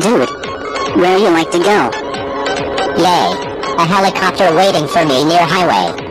Dude, where you like to go? Yay. A helicopter waiting for me near highway.